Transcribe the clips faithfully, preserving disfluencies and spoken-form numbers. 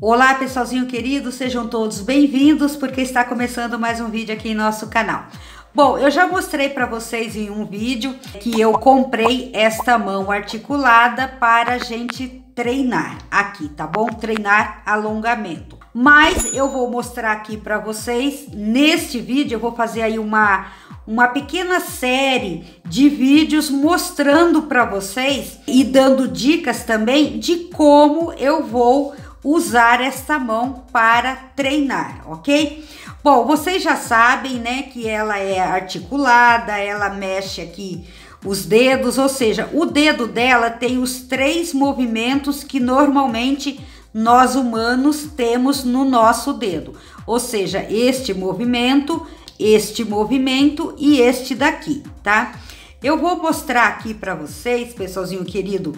Olá pessoalzinho querido, sejam todos bem-vindos porque está começando mais um vídeo aqui em nosso canal. Bom, eu já mostrei para vocês em um vídeo que eu comprei esta mão articulada para a gente treinar aqui, tá bom? Treinar alongamento. Mas eu vou mostrar aqui para vocês, neste vídeo eu vou fazer aí uma, uma pequena série de vídeos mostrando para vocês e dando dicas também de como eu vou usar esta mão para treinar, ok? Bom, vocês já sabem, né, que ela é articulada, ela mexe aqui os dedos, ou seja, o dedo dela tem os três movimentos que normalmente nós humanos temos no nosso dedo, ou seja, este movimento, este movimento e este daqui, tá? Eu vou mostrar aqui para vocês, pessoalzinho querido,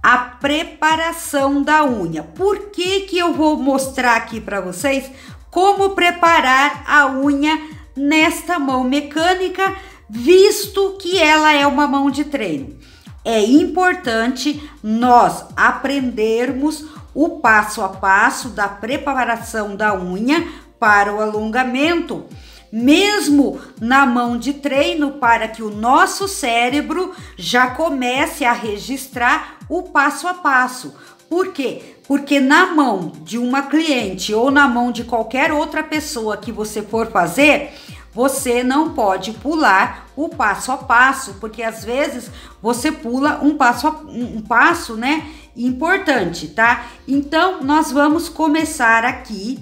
a preparação da unha. Por que que eu vou mostrar aqui para vocês como preparar a unha nesta mão mecânica, visto que ela é uma mão de treino? É importante nós aprendermos o passo a passo da preparação da unha para o alongamento, mesmo na mão de treino, para que o nosso cérebro já comece a registrar o passo a passo. Por quê? Porque na mão de uma cliente ou na mão de qualquer outra pessoa que você for fazer, você não pode pular o passo a passo, porque às vezes você pula um passo, a, um passo, né? Importante, tá? Então, nós vamos começar aqui,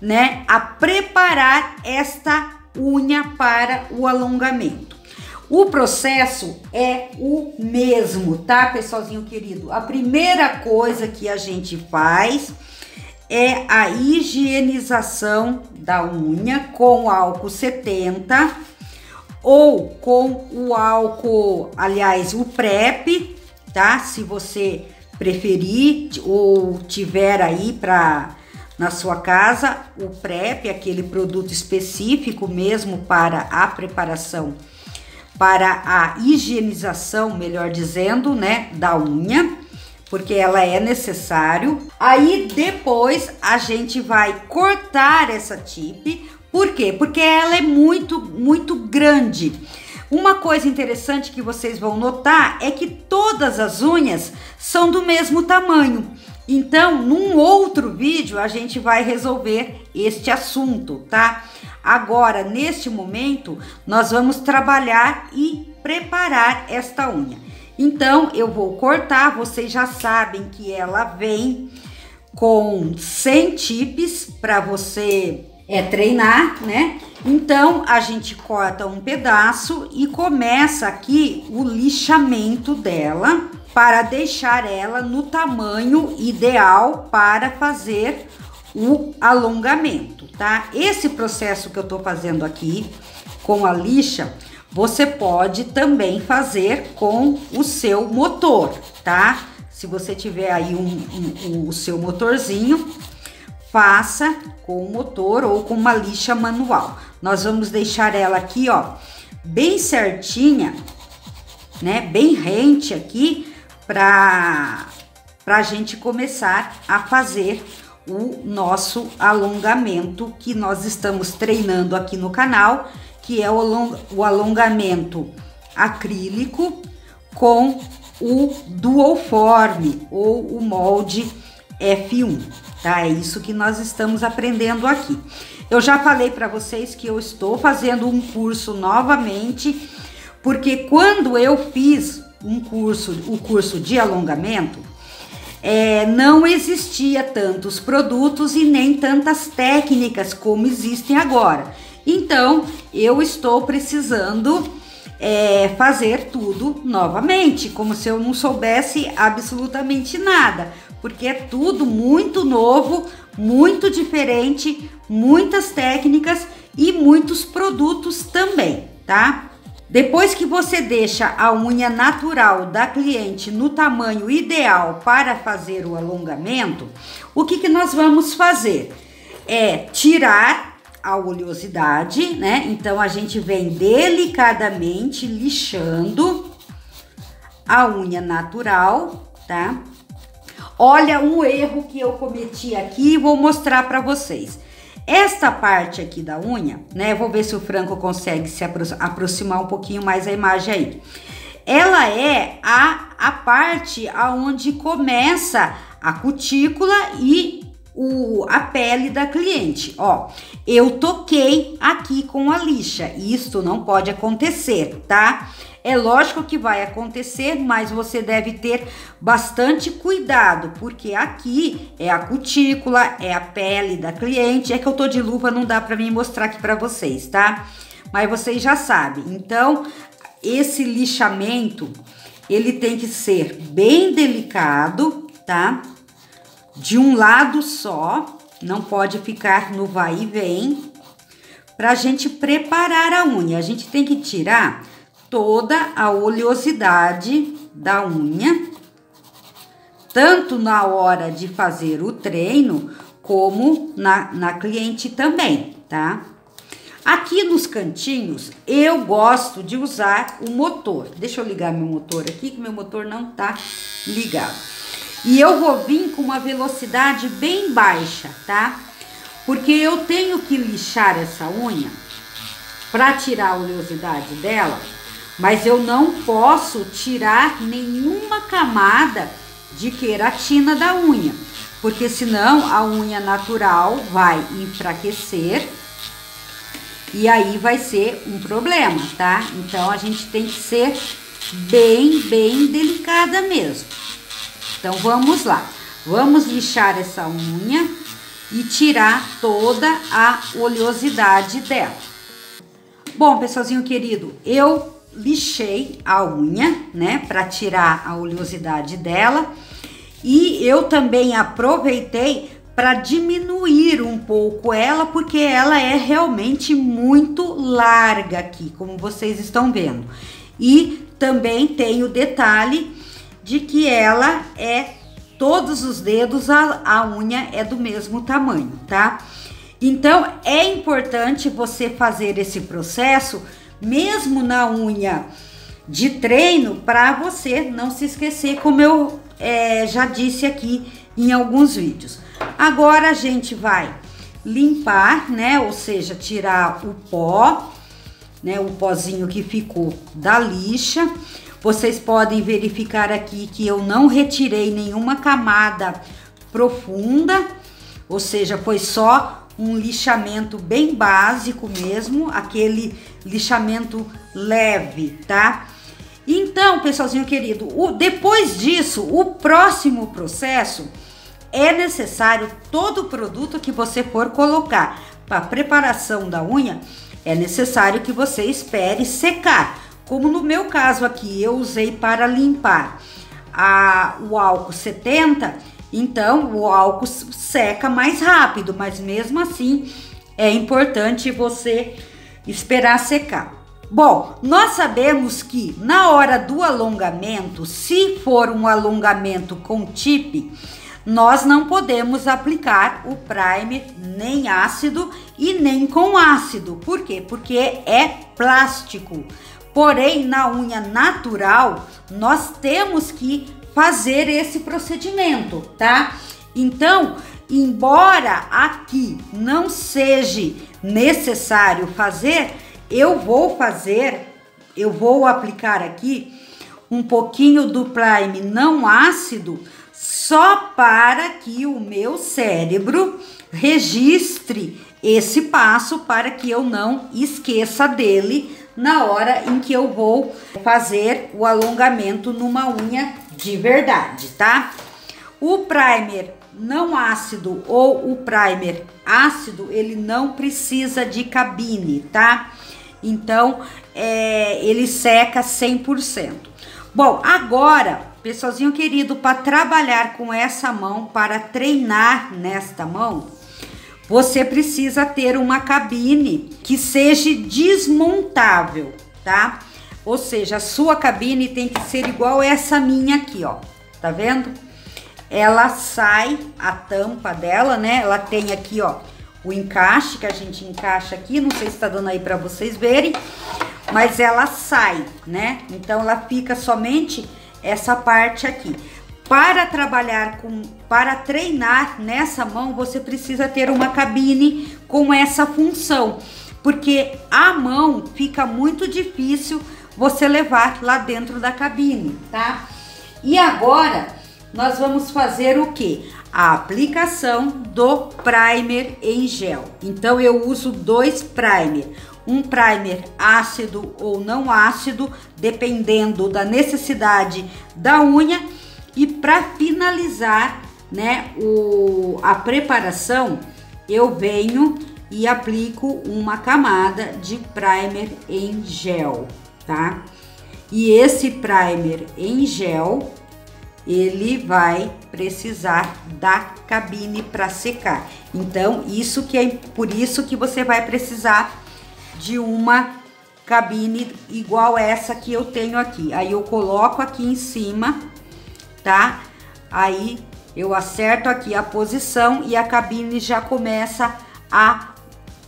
né, a preparar esta unha para o alongamento. O processo é o mesmo, tá, pessoalzinho querido? A primeira coisa que a gente faz é a higienização da unha com álcool setenta ou com o álcool, aliás, o PrEP, tá? Se você preferir ou tiver aí para na sua casa o PrEP, aquele produto específico mesmo para a preparação, para a higienização, melhor dizendo, né, da unha, porque ela é necessário. Aí depois a gente vai cortar essa tipe. Por quê? Porque ela é muito, muito grande. Uma coisa interessante que vocês vão notar é que todas as unhas são do mesmo tamanho. Então, num outro vídeo, a gente vai resolver este assunto, tá? Agora, neste momento, nós vamos trabalhar e preparar esta unha. Então, eu vou cortar, vocês já sabem que ela vem com cem tips para você é, treinar, né? Então, a gente corta um pedaço e começa aqui o lixamento dela para deixar ela no tamanho ideal para fazer o alongamento, tá? Esse processo que eu tô fazendo aqui com a lixa, você pode também fazer com o seu motor, tá? Se você tiver aí um, um, um, o seu motorzinho, faça com o motor ou com uma lixa manual. Nós vamos deixar ela aqui, ó, bem certinha, né? Bem rente aqui, para a gente começar a fazer o nosso alongamento que nós estamos treinando aqui no canal, que é o alongamento acrílico com o Dual Form ou o molde F um, tá? É isso que nós estamos aprendendo aqui. Eu já falei para vocês que eu estou fazendo um curso novamente, porque quando eu fiz um curso, o curso de alongamento, é, não existia tantos produtos e nem tantas técnicas como existem agora. Então, eu estou precisando é, fazer tudo novamente, como se eu não soubesse absolutamente nada, porque é tudo muito novo, muito diferente, muitas técnicas e muitos produtos também, tá? Depois que você deixa a unha natural da cliente no tamanho ideal para fazer o alongamento, o que que nós vamos fazer? É tirar a oleosidade, né? Então, a gente vem delicadamente lixando a unha natural, tá? Olha um erro que eu cometi aqui e vou mostrar pra vocês. Esta parte aqui da unha, né? Vou ver se o Franco consegue se aproximar um pouquinho mais a imagem aí. Ela é a, a parte aonde começa a cutícula e o, a pele da cliente. Ó, eu toquei aqui com a lixa. Isto não pode acontecer, tá? É lógico que vai acontecer, mas você deve ter bastante cuidado, porque aqui é a cutícula, é a pele da cliente. É que eu tô de luva, não dá pra mim mostrar aqui pra vocês, tá? Mas vocês já sabem. Então, esse lixamento, ele tem que ser bem delicado, tá? De um lado só, não pode ficar no vai e vem. Pra gente preparar a unha, a gente tem que tirar toda a oleosidade da unha, tanto na hora de fazer o treino, como na, na cliente também, tá? Aqui nos cantinhos, eu gosto de usar o motor. Deixa eu ligar meu motor aqui, que meu motor não tá ligado. E eu vou vir com uma velocidade bem baixa, tá? Porque eu tenho que lixar essa unha para tirar a oleosidade dela, mas eu não posso tirar nenhuma camada de queratina da unha, porque senão a unha natural vai enfraquecer e aí vai ser um problema, tá? Então a gente tem que ser bem, bem delicada mesmo. Então vamos lá, vamos lixar essa unha e tirar toda a oleosidade dela. Bom, pessoalzinho querido, eu lixei a unha, né, para tirar a oleosidade dela, e eu também aproveitei para diminuir um pouco ela, porque ela é realmente muito larga aqui, como vocês estão vendo. E também tem o detalhe de que ela é, todos os dedos, a, a unha é do mesmo tamanho, tá? Então é importante você fazer esse processo mesmo na unha de treino, para você não se esquecer, como eu é, já disse aqui em alguns vídeos. Agora a gente vai limpar, né? Ou seja, tirar o pó, né? O pozinho que ficou da lixa. Vocês podem verificar aqui que eu não retirei nenhuma camada profunda, ou seja, foi só um lixamento bem básico mesmo, aquele lixamento leve, tá? Então, pessoalzinho querido, o, depois disso, o próximo processo é necessário, todo produto que você for colocar para preparação da unha, é necessário que você espere secar. Como no meu caso aqui, eu usei para limpar a, o álcool setenta, então o álcool seca mais rápido, mas mesmo assim é importante você esperar secar. Bom, nós sabemos que na hora do alongamento, se for um alongamento com tip, nós não podemos aplicar o primer nem ácido e nem com ácido. Por quê? Porque é plástico. Porém, na unha natural, nós temos que fazer esse procedimento, tá? Então, embora aqui não seja necessário fazer, eu vou fazer, eu vou aplicar aqui um pouquinho do prime não ácido, só para que o meu cérebro registre esse passo, para que eu não esqueça dele na hora em que eu vou fazer o alongamento numa unha de verdade, tá? O primer não ácido ou o primer ácido, ele não precisa de cabine, tá? Então, é, ele seca cem por cento. Bom, agora, pessoalzinho querido, para trabalhar com essa mão, para treinar nesta mão, você precisa ter uma cabine que seja desmontável, tá? Ou seja, a sua cabine tem que ser igual essa minha aqui, ó. Tá vendo? Ela sai, a tampa dela, né? Ela tem aqui, ó, o encaixe que a gente encaixa aqui. Não sei se tá dando aí pra vocês verem. Mas ela sai, né? Então, ela fica somente essa parte aqui. Para trabalhar com, para treinar nessa mão, você precisa ter uma cabine com essa função, porque a mão fica muito difícil você levar lá dentro da cabine, tá? E agora nós vamos fazer o que? A aplicação do primer em gel. Então eu uso dois primer, um primer ácido ou não ácido, dependendo da necessidade da unha. E para finalizar, né, o, a preparação, eu venho e aplico uma camada de primer em gel, tá? E esse primer em gel, ele vai precisar da cabine para secar. Então, isso que é por isso que você vai precisar de uma cabine igual essa que eu tenho aqui. Aí eu coloco aqui em cima, tá? Aí eu acerto aqui a posição e a cabine já começa a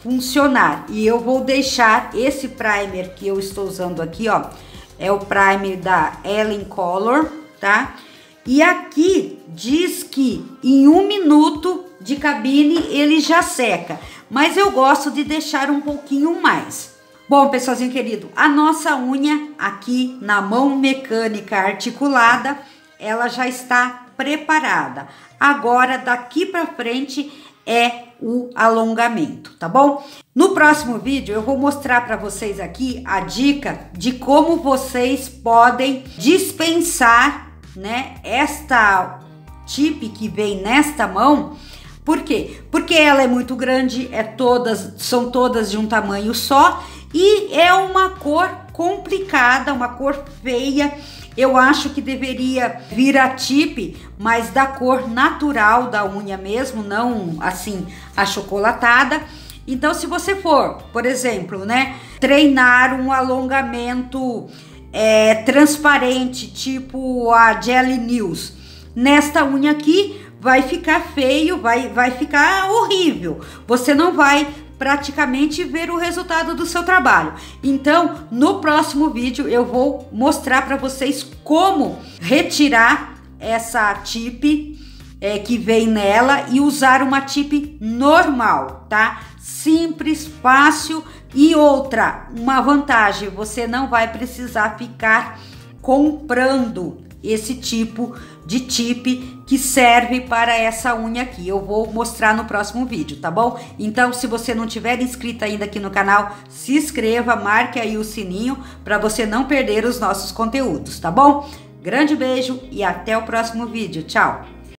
funcionar. E eu vou deixar esse primer que eu estou usando aqui, ó, é o primer da Ellen Color, tá? E aqui diz que em um minuto de cabine ele já seca, mas eu gosto de deixar um pouquinho mais. Bom, pessoalzinho querido, a nossa unha aqui na mão mecânica articulada, ela já está preparada. Agora, daqui para frente, é o alongamento, tá bom? No próximo vídeo eu vou mostrar para vocês aqui a dica de como vocês podem dispensar, né, esta tip que vem nesta mão. Por quê? Porque ela é muito grande, é todas, são todas de um tamanho só e é uma cor complicada, uma cor feia. Eu acho que deveria vir a tip, mas da cor natural da unha mesmo, não assim achocolatada. Então, se você for, por exemplo, né, treinar um alongamento é, transparente, tipo a Jelly News, nesta unha aqui vai ficar feio, vai, vai ficar horrível. Você não vai praticamente ver o resultado do seu trabalho. Então, no próximo vídeo eu vou mostrar para vocês como retirar essa tip é, que vem nela e usar uma tip normal, tá? Simples, fácil. E outra, uma vantagem, você não vai precisar ficar comprando esse tipo de tip que serve para essa unha aqui. Eu vou mostrar no próximo vídeo, tá bom? Então, se você não tiver inscrito ainda aqui no canal, se inscreva, marque aí o sininho para você não perder os nossos conteúdos, tá bom? Grande beijo e até o próximo vídeo. Tchau!